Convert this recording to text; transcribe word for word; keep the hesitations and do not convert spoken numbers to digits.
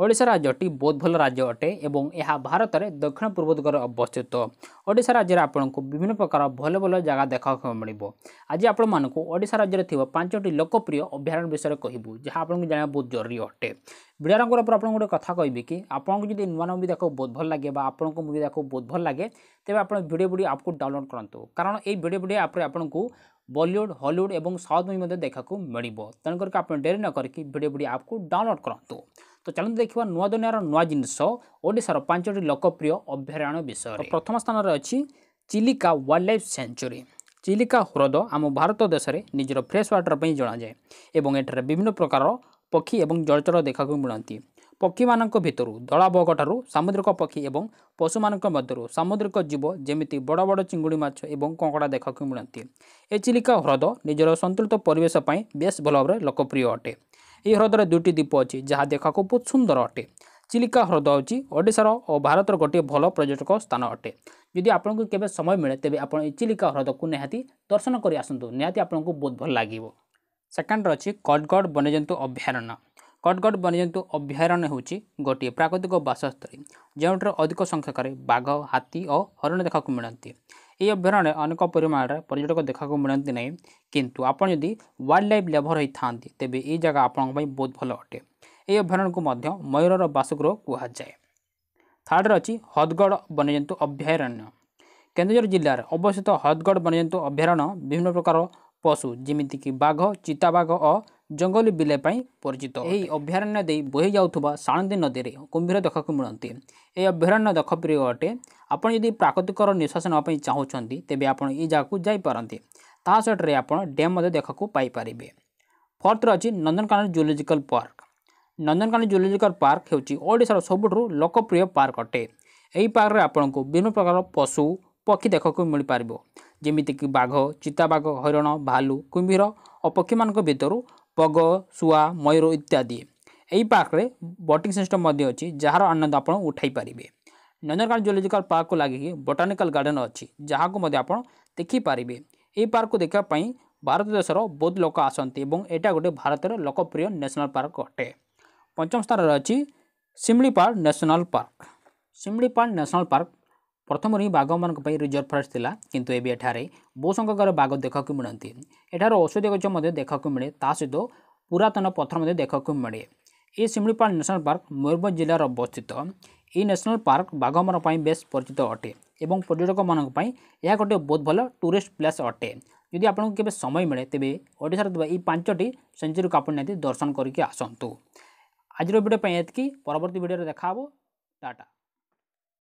ओडिशा राज्यटी बहुत भल राज्य अटे एवं यह भारत में दक्षिण पूर्व दिगरे अवस्थित। ओडिशा राज्य आपन को विभिन्न प्रकार भल भल जगह देखा को मिलिबो। आज आपण मानक ओडिशा राज्य थिबा पांचटी लोकप्रिय अभयारण्य विषय कहबू जहाँ आपन जाना बहुत जरूरी अटे। भिडियो रंगर पर आपन गोटे कथा कहबी कि आपन को जदी नुवा नुवा मूवी देखो बहुत भल लगे बा आपन को मूवी देखो बहुत भल लगे तेबे आपन भिडियो बुडी आपको डाउनलोड करंतु, कारण ए भिडियो बुडी आप रे आपन को बॉलीवुड हॉलीवुड एवं साउथ मूवी मध्ये देखा को मिलिबो। तन करके आपन देरी न करके भिडियो बुडी आपको डाउनलोड करंतु। तो चलो देखा नुआ दुनिया नुआ जिनस ओडिशार पांचटी लोकप्रिय अभयारण्य विषय। तो प्रथम स्थान में अच्छी Chilika wildlife sanctuary. Chilika ह्रद आम भारत देश में निजर फ्रेश वाटर पर जाना जाए एवं एठार विभिन्न प्रकार पक्षी और जलचर देखा मिलती। पक्षी मान भर धला बग ठारू सामुद्रिक पक्षी और पशु मध्य सामुद्रिक जीव जमी बड़ बड़ चिंगुड़ी माछ और कंकड़ा देखा मिलती। ए चिलिका ह्रद निजर संतुलित परिवेश बेस भल भाव लोकप्रिय अटे। यह ह्रदर दुईटी द्वीप अच्छी जहाँ देखा बहुत सुंदर अटे। चिलिका ह्रद होची ओडिशार और भारतर गोटे भल पर्यटक स्थान अटे। यदि आपन को केबे समय मिले तेबे आपन चिलिका ह्रद को निहाती दर्शन कर आसतु, निहाती आपन को बहुत भल लागिवो। सेकेंड अच्छी कटगड़ वन्यजंतु अभयारण्य। कटगड़ वन्यजंतु अभयारण्य होची गोटे प्राकृतिक बासस्थली जेउटर अधिक संख्यक बाघ हाथी और हरिण देखा मिलती। यह अभयारण्य अनेक परिमाण पर्यटक देखा मिलती ना, किंतु आपन यदि वाइल्ड लाइफ लवर होता तेबे ये जगह आपण बहुत भल अटे। यह अभयारण्य को मध्य मयूरर बासगृह कहुए। थार्ड अच्छी हदगढ़ वन्यजंतु अभयारण्य। केन्दुझर जिलार अवस्थित हदगढ़ वन्यजंतु अभयारण्य विभिन्न प्रकार पशु जमीती कि बाघ चिताबाघ और जंगली बिले परिचित। यही अभयारण्य दे बोही जाउथुबा साणंदी नदी में कुंभीर देखा मिलती। यह अभयारण्य देखप्रिय अटे। आपड़ यदि प्राकृतिक निश्वास नापी चाहूँगी तेज आप जगह को जापारती। तासटे आप डैम देखा पाइपे। फोर्थ अच्छी Nandankanan zoological park. Nandankanan zoological park होड़शार सबुठू लोकप्रिय पार्क अटे। यही पार्क में आपण को विभिन्न प्रकार पशु पक्षी देखा मिल पार जमीक बाघ चिताबाघ हरिण भालू कुंभीर और पक्षी मान भर बग शुआ मयूर इत्यादि। यही पार्क में बोटिंग सिस्टम अच्छी जार आनंद आप उठाई पारे। नंदनकानन जूलॉजिकल पार्क को लगे बोटानिकल गार्डन अच्छी जहाँ को आप देखिपारे। यही पार्क को देखापी भारत देशर बहुत लोक आसती और यहाँ गोटे भारत लोकप्रिय नेशनल पार्क अटे। पंचम स्थान अच्छी Similipal national park. Similipal national park प्रथम ही बाघ मान रिजर्व फरेस्ट था, किंतु एवं एठार बहु संख्यक बाघ देखा मिलती। एठार औषधीय गच देखा मिले सहित पुरातन पत्थर देखा मिले। ये सिमिलीपाल नेशनल पार्क मयूरभंज जिलार अवस्थित। ये नेशनल पार्क बाघ मान बेस परिचित अटे और पर्यटक मानी यह गोटे बहुत भल टूरिस्ट प्लेस अटे। यदि आपको केबे समय मिले तेबे ओडिशार ये पांचटी सेंचुरी को आप दर्शन करके आसतु। आज वीडियो ये परवर्ती वीडियो देखा। टाटा।